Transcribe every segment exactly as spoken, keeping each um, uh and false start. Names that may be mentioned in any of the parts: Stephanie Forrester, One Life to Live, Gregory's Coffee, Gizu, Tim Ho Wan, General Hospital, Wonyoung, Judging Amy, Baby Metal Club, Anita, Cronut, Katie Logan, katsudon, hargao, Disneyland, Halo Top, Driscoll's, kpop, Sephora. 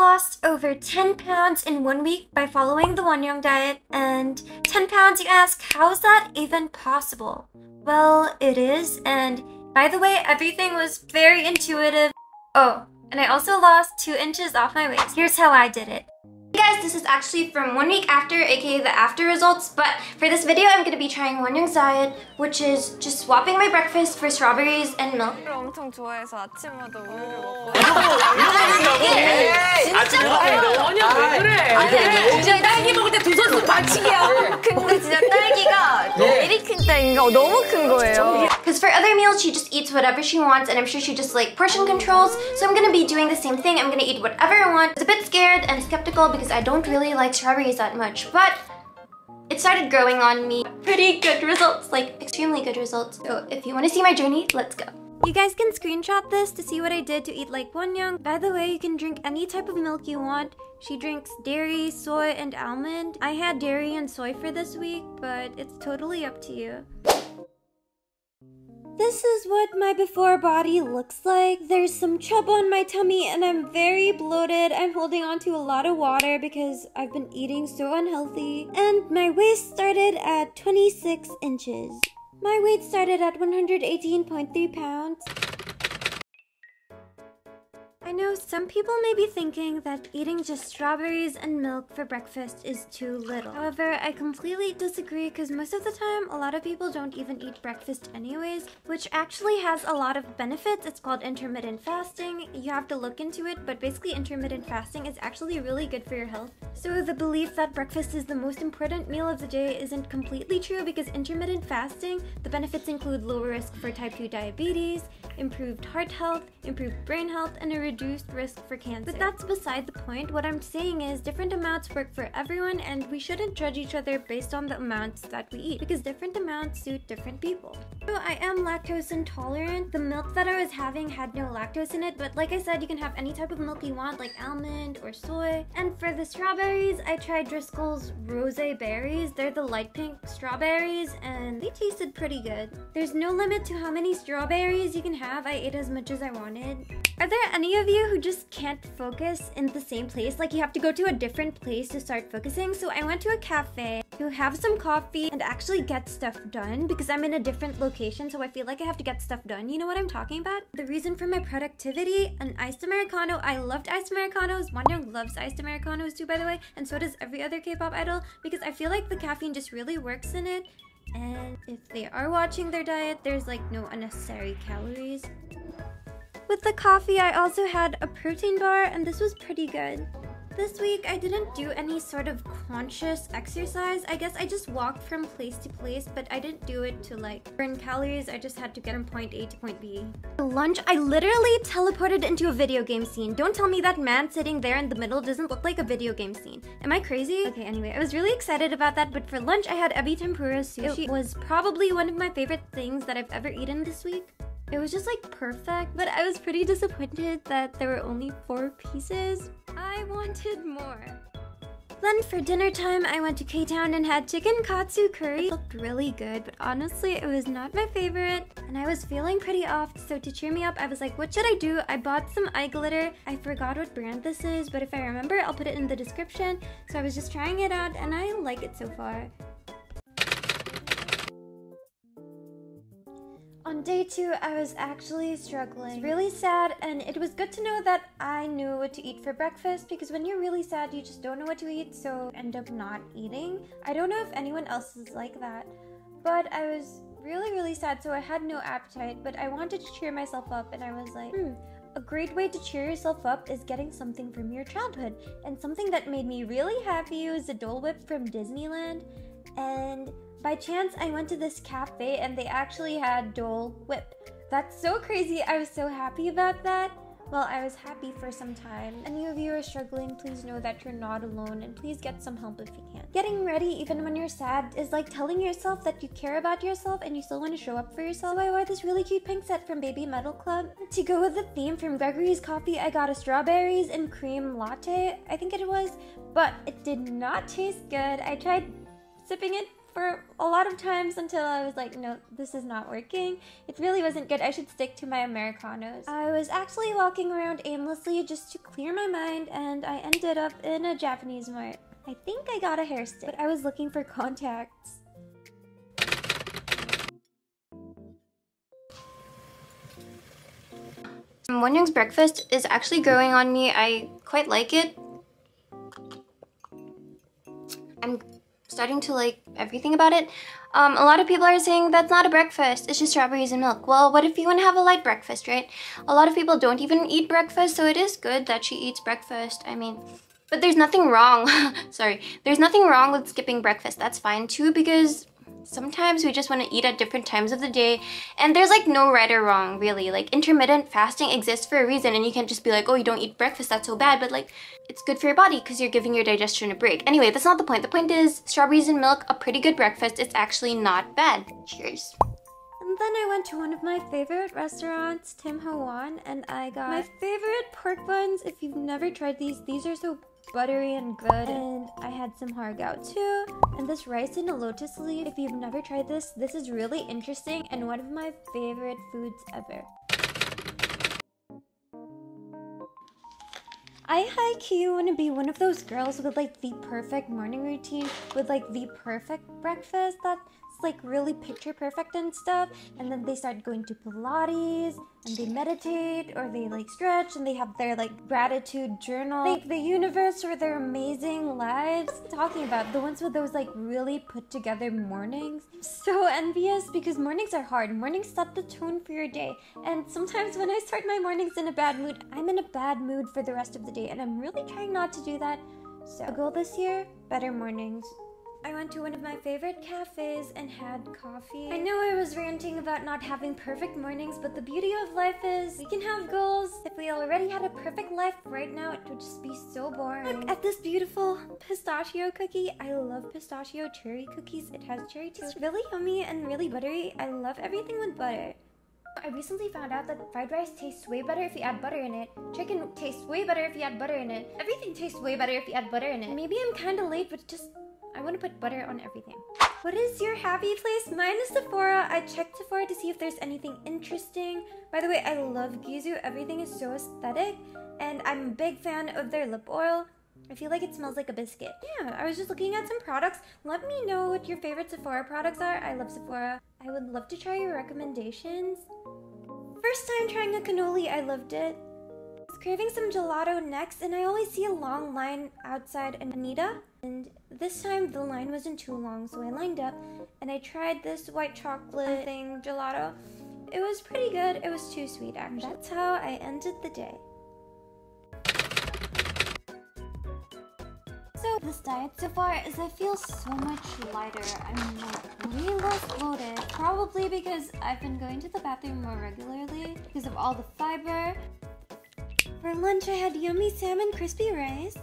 lost over ten pounds in one week by following the Wonyoung diet, and ten pounds, you ask, how is that even possible? Well, it is, and by the way, everything was very intuitive. Oh, and I also lost two inches off my waist. Here's how I did it. Hey guys, this is actually from one week after, aka the after results, but for this video I'm going to be trying Wonyoung's diet, which is just swapping my breakfast for strawberries and milk. Because for other meals she just eats whatever she wants, and I'm sure she just like portion controls, so I'm going to be doing the same thing. I'm going to eat whatever I want. I was a bit scared and skeptical because because I don't really like strawberries that much, but it started growing on me. Pretty good results, like extremely good results. So if you want to see my journey, let's go. You guys can screenshot this to see what I did to eat like Wonyoung. By the way, you can drink any type of milk you want. She drinks dairy, soy, and almond. I had dairy and soy for this week, but it's totally up to you. This is what my before body looks like. There's some chub on my tummy and I'm very bloated. I'm holding on to a lot of water because I've been eating so unhealthy. And my waist started at twenty-six inches. My weight started at one hundred eighteen point three pounds. I know some people may be thinking that eating just strawberries and milk for breakfast is too little. However, I completely disagree because most of the time, a lot of people don't even eat breakfast anyways, which actually has a lot of benefits. It's called intermittent fasting. You have to look into it, but basically intermittent fasting is actually really good for your health. So the belief that breakfast is the most important meal of the day isn't completely true because intermittent fasting, the benefits include lower risk for type two diabetes, improved heart health, improved brain health, and a reduced reduced risk for cancer. But that's beside the point. What I'm saying is different amounts work for everyone, and we shouldn't judge each other based on the amounts that we eat because different amounts suit different people. So I am lactose intolerant. The milk that I was having had no lactose in it, but like I said, you can have any type of milk you want, like almond or soy. And for the strawberries, I tried Driscoll's rosé berries. They're the light pink strawberries and they tasted pretty good. There's no limit to how many strawberries you can have. I ate as much as I wanted. Are there any of you who just can't focus in the same place? Like you have to go to a different place to start focusing. So I went to a cafe to have some coffee and actually get stuff done because I'm in a different location, so I feel like I have to get stuff done. You know what I'm talking about? The reason for my productivity, an iced Americano. I loved iced Americanos. Wonyoung loves iced Americanos too, by the way, and so does every other K-pop idol because I feel like the caffeine just really works in it. And if they are watching their diet, there's like no unnecessary calories. With the coffee, I also had a protein bar, and this was pretty good. This week, I didn't do any sort of conscious exercise. I guess I just walked from place to place, but I didn't do it to like burn calories. I just had to get from point A to point B. For lunch, I literally teleported into a video game scene. Don't tell me that man sitting there in the middle doesn't look like a video game scene. Am I crazy? Okay, anyway, I was really excited about that, but for lunch, I had ebi tempura sushi. It was probably one of my favorite things that I've ever eaten this week. It was just like perfect, but I was pretty disappointed that there were only four pieces. I wanted more. Then for dinner time, I went to K-Town and had chicken katsu curry. It looked really good, but honestly, it was not my favorite. And I was feeling pretty off, so to cheer me up, I was like, what should I do? I bought some eye glitter. I forgot what brand this is, but if I remember, I'll put it in the description. So I was just trying it out, and I like it so far. On day two, I was actually struggling. It was really sad, and it was good to know that I knew what to eat for breakfast because when you're really sad, you just don't know what to eat, so end up not eating. I don't know if anyone else is like that, but I was really, really sad, so I had no appetite, but I wanted to cheer myself up, and I was like, hmm, a great way to cheer yourself up is getting something from your childhood, and something that made me really happy was the Dole Whip from Disneyland, and by chance, I went to this cafe and they actually had Dole Whip. That's so crazy. I was so happy about that. Well, I was happy for some time. Any of you are struggling, please know that you're not alone and please get some help if you can. Getting ready even when you're sad is like telling yourself that you care about yourself and you still want to show up for yourself. So I wore this really cute pink set from Baby Metal Club. To go with the theme from Gregory's Coffee, I got a strawberries and cream latte, I think it was, but it did not taste good. I tried sipping it for a lot of times until I was like, no, this is not working. It really wasn't good. I should stick to my Americanos. I was actually walking around aimlessly just to clear my mind, and I ended up in a Japanese mart. I think I got a hair stick, but I was looking for contacts. Wonyoung's breakfast is actually growing on me. I quite like it. I'm starting to like everything about it. Um, a lot of people are saying that's not a breakfast, it's just strawberries and milk. Well, what if you want to have a light breakfast, right? A lot of people don't even eat breakfast, so it is good that she eats breakfast. I mean, but there's nothing wrong. Sorry. There's nothing wrong with skipping breakfast. That's fine too, because sometimes we just want to eat at different times of the day, and there's like no right or wrong, really. Like, intermittent fasting exists for a reason, and you can't just be like, oh, you don't eat breakfast, that's so bad. But like, it's good for your body because you're giving your digestion a break. Anyway, that's not the point. The point is, strawberries and milk, a pretty good breakfast. It's actually not bad. Cheers. And then I went to one of my favorite restaurants, Tim Ho Wan, and I got my favorite pork buns. If you've never tried these, these are so buttery and good, and I had some hargao too, and this rice in a lotus leaf. If you've never tried this, this is really interesting and one of my favorite foods ever. I high-key want to be one of those girls with like the perfect morning routine, with like the perfect breakfast that's like really picture perfect and stuff, and then they start going to Pilates and they meditate or they like stretch and they have their like gratitude journal. Thank the universe for their amazing lives. Talking about the ones with those like really put together mornings. I'm so envious because mornings are hard. Mornings set the tone for your day, and sometimes when I start my mornings in a bad mood, I'm in a bad mood for the rest of the day, and I'm really trying not to do that. So a goal this year, better mornings. I went to one of my favorite cafes and had coffee. I know I was ranting about not having perfect mornings, but the beauty of life is we can have goals. If we already had a perfect life right now, it would just be so boring. Look at this beautiful pistachio cookie. I love pistachio cherry cookies. It has cherry too. It's really yummy and really buttery. I love everything with butter. I recently found out that fried rice tastes way better if you add butter in it. Chicken tastes way better if you add butter in it. Everything tastes way better if you add butter in it. Maybe I'm kind of late, but just I want to put butter on everything. What is your happy place? Mine is Sephora. I checked Sephora to see if there's anything interesting. By the way, I love Gizu. Everything is so aesthetic, and I'm a big fan of their lip oil. I feel like it smells like a biscuit. Yeah, I was just looking at some products. Let me know what your favorite Sephora products are. I love Sephora. I would love to try your recommendations. First time trying a cannoli, I loved it. I was craving some gelato next, and I always see a long line outside Anita. And this time the line wasn't too long, so I lined up and I tried this white chocolate thing, gelato. It was pretty good. It was too sweet, actually. That's how I ended the day. So this diet so far is I feel so much lighter. I'm like way less bloated, probably because I've been going to the bathroom more regularly because of all the fiber. For lunch I had yummy salmon crispy rice.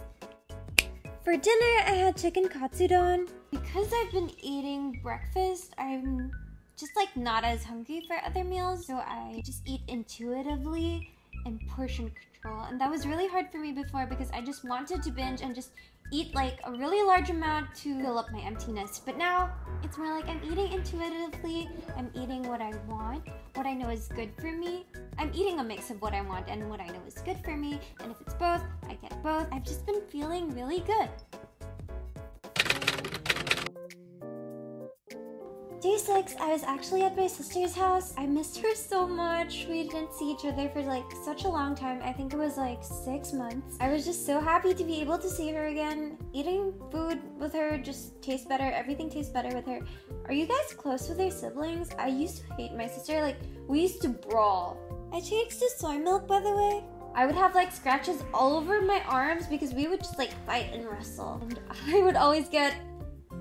For dinner, I had chicken katsudon. Because I've been eating breakfast, I'm just like not as hungry for other meals, so I just eat intuitively and portion control. And that was really hard for me before because I just wanted to binge and just eat like a really large amount to fill up my emptiness. But now it's more like I'm eating intuitively. I'm eating what I want, what I know is good for me. I'm eating a mix of what I want and what I know is good for me, and if it's both, I get both. I've just been feeling really good. Day six, I was actually at my sister's house. I missed her so much. We didn't see each other for like such a long time. I think it was like six months. I was just so happy to be able to see her again. Eating food with her just tastes better. Everything tastes better with her. Are you guys close with your siblings? I used to hate my sister. Like, we used to brawl. I changed to soy milk, by the way. I would have like scratches all over my arms because we would just like fight and wrestle. And I would always get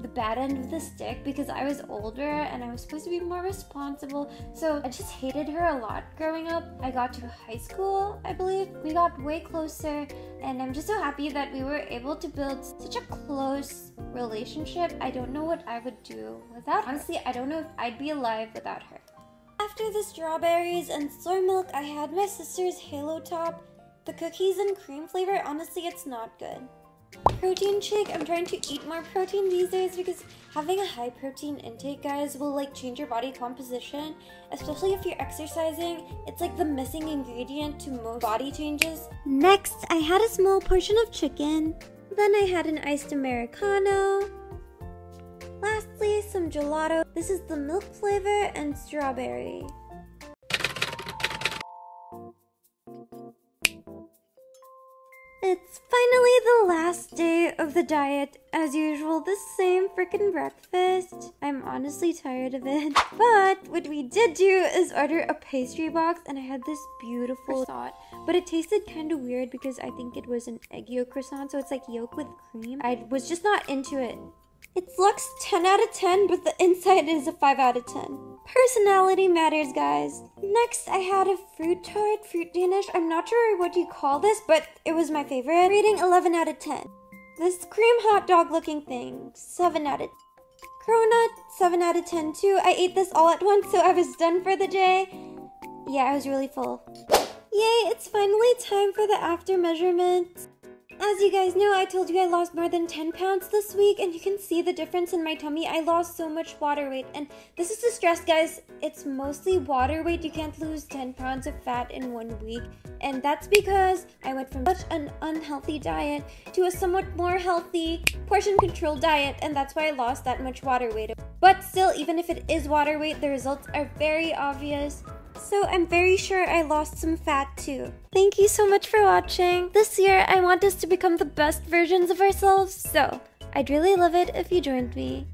the bad end of the stick because I was older and I was supposed to be more responsible, so I just hated her a lot growing up. I got to high school, I believe. We got way closer, and I'm just so happy that we were able to build such a close relationship. I don't know what I would do without her. Honestly, I don't know if I'd be alive without her. After the strawberries and soy milk, I had my sister's Halo Top. The cookies and cream flavor, honestly, it's not good. Protein shake. I'm trying to eat more protein these days because having a high protein intake, guys, will like change your body composition, especially if you're exercising. It's like the missing ingredient to most body changes. Next, I had a small portion of chicken. Then I had an iced Americano. Lastly, some gelato. This is the milk flavor and strawberry. It's finally the last day of the diet. As usual, the same freaking breakfast. I'm honestly tired of it. But what we did do is order a pastry box, and I had this beautiful croissant. But it tasted kind of weird because I think it was an egg yolk croissant, so it's like yolk with cream. I was just not into it. It's looks ten out of ten, but the inside is a five out of ten. Personality matters, guys. Next, I had a fruit tart, fruit Danish. I'm not sure what you call this, but it was my favorite. Rating eleven out of ten. This cream hot dog looking thing, seven out of ten. Cronut, seven out of ten too. I ate this all at once, so I was done for the day. Yeah, I was really full. Yay, it's finally time for the after measurements. As you guys know, I told you I lost more than ten pounds this week, and you can see the difference in my tummy. I lost so much water weight, and this is the stress, guys. It's mostly water weight. You can't lose ten pounds of fat in one week, and that's because I went from such an unhealthy diet to a somewhat more healthy portion control diet, and that's why I lost that much water weight. But still, even if it is water weight, the results are very obvious. So I'm very sure I lost some fat too. Thank you so much for watching. This year, I want us to become the best versions of ourselves, so I'd really love it if you joined me.